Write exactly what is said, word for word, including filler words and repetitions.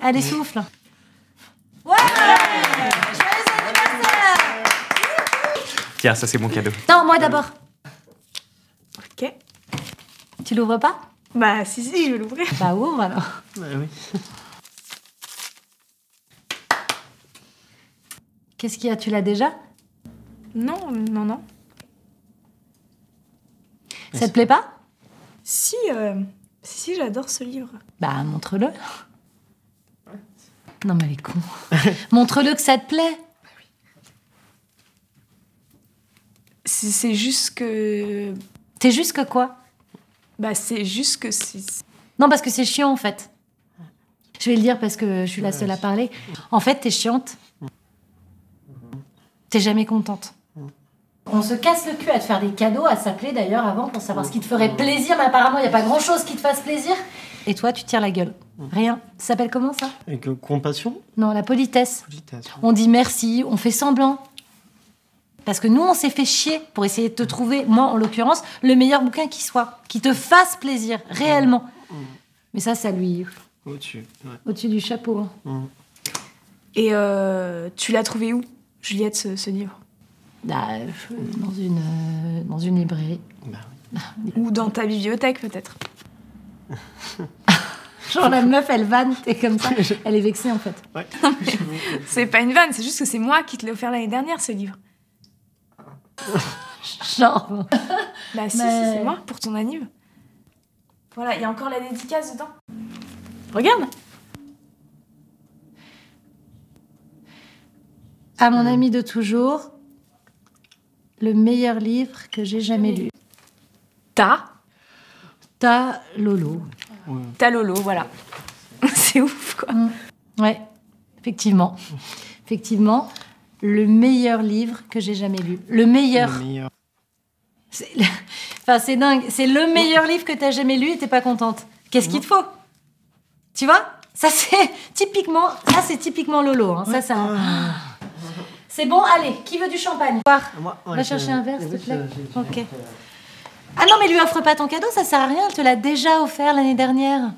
Allez, souffle. Ouais, tiens, ça c'est mon cadeau. Non, moi d'abord. Ok. Tu l'ouvres pas? Bah si, si, je vais l'ouvrir. Bah ouvre alors. Bah oui. Qu'est-ce qu'il y a? Tu l'as déjà? Non, non, non. Ça te plaît pas? Si, euh, si, si, j'adore ce livre. Bah montre-le. Non mais elle est con. Montre-le que ça te plaît. C'est juste que... T'es juste que quoi? Bah c'est juste que si... Non, parce que c'est chiant en fait. Je vais le dire parce que je suis la seule à parler. En fait, t'es chiante. T'es jamais contente. On se casse le cul à te faire des cadeaux, à s'appeler d'ailleurs avant pour savoir ce qui te ferait plaisir, mais apparemment il n'y a pas grand-chose qui te fasse plaisir. Et toi, tu tires la gueule. Rien. Ça s'appelle comment ça? Avec euh, compassion? Non, la politesse. politesse ouais. On dit merci, on fait semblant. Parce que nous, on s'est fait chier pour essayer de te trouver, moi en l'occurrence, le meilleur bouquin qui soit, qui te fasse plaisir, réellement. Mmh. Mais ça, ça lui... Au-dessus. Ouais. Au-dessus du chapeau. Hein. Mmh. Et euh, tu l'as trouvé où, Juliette, ce, ce livre? Bah, euh, dans, une, euh, dans une librairie. Bah, oui. Ou dans ta bibliothèque, peut-être. Genre la meuf, elle vanne, t'es comme ça, elle est vexée en fait. Ouais. C'est pas une vanne, c'est juste que c'est moi qui te l'ai offert l'année dernière, ce livre. Genre... Bah si, mais... si, c'est moi, pour ton anniv. Voilà, il y a encore la dédicace dedans. Regarde. À mon ami de toujours, le meilleur livre que j'ai jamais lu. Ta... Ta Lolo. Ouais. Ta Lolo, voilà. C'est ouf, quoi. Mmh. Ouais, effectivement. Effectivement, le meilleur livre que j'ai jamais lu. Le meilleur. Le meilleur. C'est le... Enfin, c'est dingue. C'est le meilleur livre que t'as jamais lu et t'es pas contente. Qu'est-ce qu'il te faut? Tu vois? Ça, c'est typiquement... Ça, c'est typiquement Lolo. Hein. Ouais. Ça, ça... Ah. C'est bon, allez. Qui veut du champagne? Moi, ouais, va chercher un verre, s'il te plaît. Ok. Ah non, mais lui offre pas ton cadeau, ça sert à rien, elle te l'a déjà offert l'année dernière.